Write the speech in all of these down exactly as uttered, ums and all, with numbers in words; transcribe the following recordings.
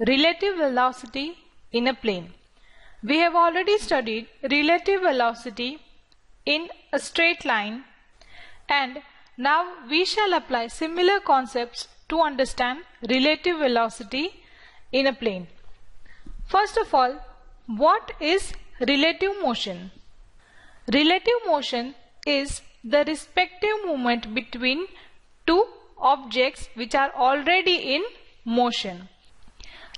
Relative velocity in a plane. We have already studied relative velocity in a straight line, and now we shall apply similar concepts to understand relative velocity in a plane. First of all, what is relative motion? Relative motion is the respective movement between two objects which are already in motion.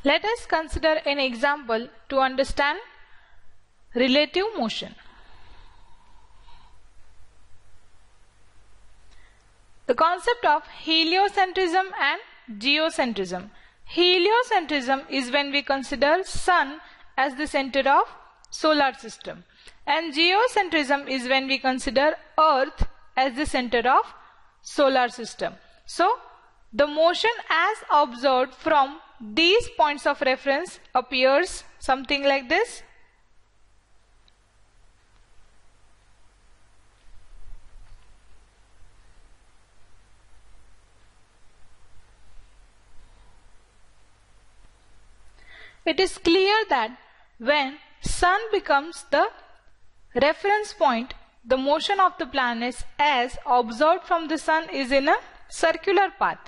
Let us consider an example to understand relative motion. The concept of heliocentrism and geocentrism. Heliocentrism is when we consider sun as the center of solar system, and geocentrism is when we consider earth as the center of solar system. So the motion as observed from these points of reference appears something like this. It is clear that when sun becomes the reference point, the motion of the planets as observed from the sun is in a circular path,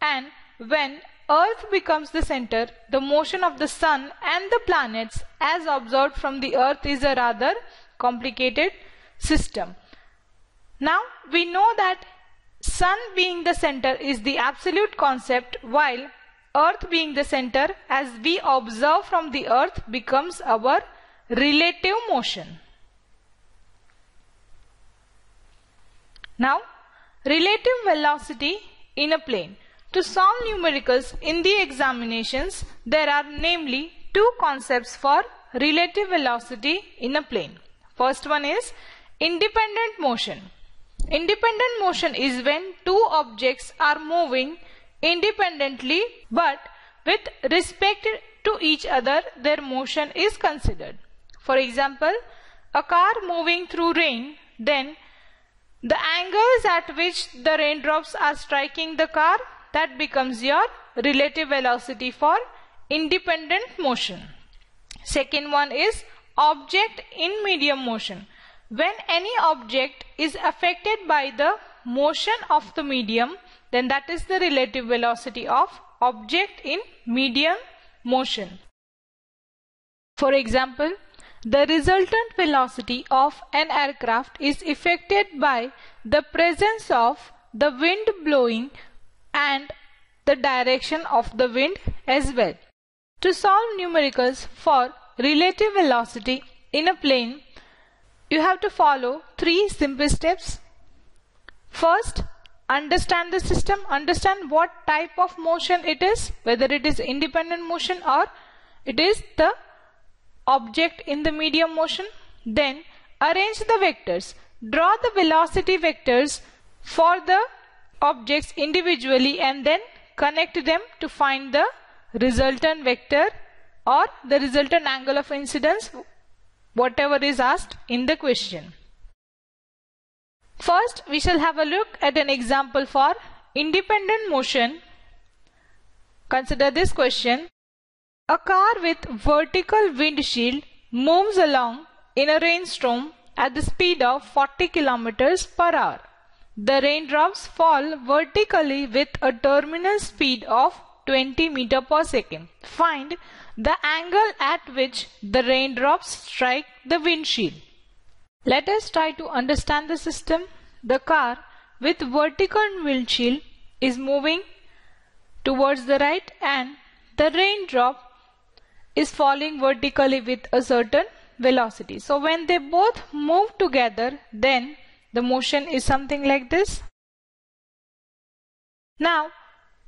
and when earth becomes the center, the motion of the sun and the planets as observed from the earth is a rather complicated system. Now we know that sun being the center is the absolute concept, while earth being the center as we observe from the earth becomes our relative motion. Now, relative velocity in a plane. To solve numericals in the examinations, there are namely two concepts for relative velocity in a plane. First one is independent motion. Independent motion is when two objects are moving independently, but with respect to each other their motion is considered. For example, a car moving through rain, then the angles at which the raindrops are striking the car, that becomes your relative velocity for independent motion. Second one is object in medium motion. When any object is affected by the motion of the medium, then that is the relative velocity of object in medium motion. For example, the resultant velocity of an aircraft is affected by the presence of the wind blowing and the direction of the wind as well. To solve numericals for relative velocity in a plane, you have to follow three simple steps. First, understand the system. Understand what type of motion it is, whether it is independent motion or it is the object in the medium motion. Then arrange the vectors. Draw the velocity vectors for the objects individually and then connect them to find the resultant vector or the resultant angle of incidence, whatever is asked in the question. First, we shall have a look at an example for independent motion. Consider this question. A car with vertical windshield moves along in a rainstorm at the speed of forty kilometers per hour. The raindrops fall vertically with a terminal speed of twenty meters per second. Find the angle at which the raindrops strike the windshield. Let us try to understand the system. The car with vertical windshield is moving towards the right and the raindrop is falling vertically with a certain velocity. So when they both move together, then the motion is something like this. Now,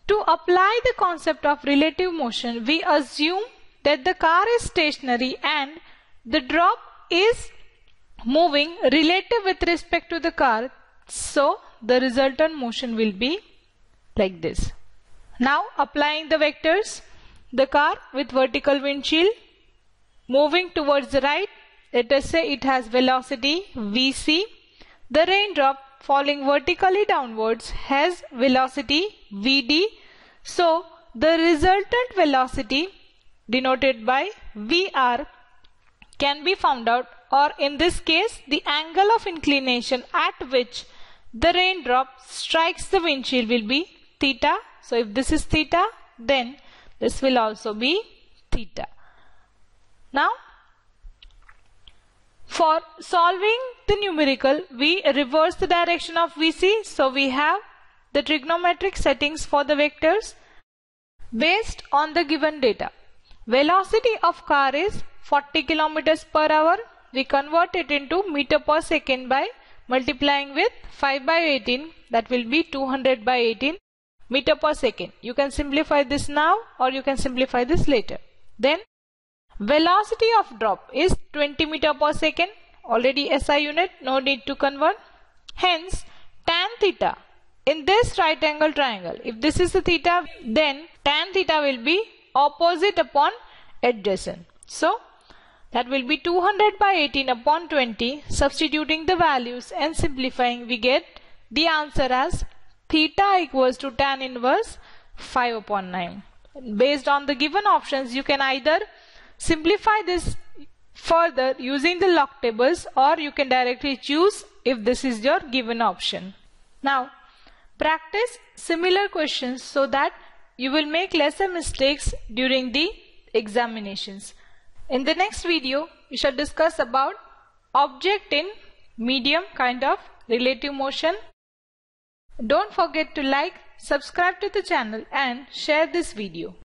to apply the concept of relative motion, we assume that the car is stationary and the drop is moving relative with respect to the car, so the resultant motion will be like this. Now applying the vectors, the car with vertical windshield moving towards the right, let us say it has velocity V C. The raindrop falling vertically downwards has velocity V D. So the resultant velocity denoted by V R can be found out, or in this case the angle of inclination at which the raindrop strikes the windshield will be theta. So if this is theta, then this will also be theta. Now for solving the numerical, we reverse the direction of V C. So we have the trigonometric settings for the vectors based on the given data. Velocity of car is forty kilometers per hour. We convert it into meter per second by multiplying with five by eighteen, that will be two hundred by eighteen meter per second. You can simplify this now, or you can simplify this later. Then velocity of drop is twenty meter per second, already S I unit, no need to convert. Hence tan theta in this right angle triangle, if this is the theta, then tan theta will be opposite upon adjacent. So that will be two hundred by eighteen upon twenty. Substituting the values and simplifying, we get the answer as theta equals to tan inverse five upon nine. Based on the given options, you can either simplify this further using the log tables, or you can directly choose if this is your given option. Now practice similar questions so that you will make lesser mistakes during the examinations. In the next video, we shall discuss about object in medium kind of relative motion. Don't forget to like, subscribe to the channel and share this video.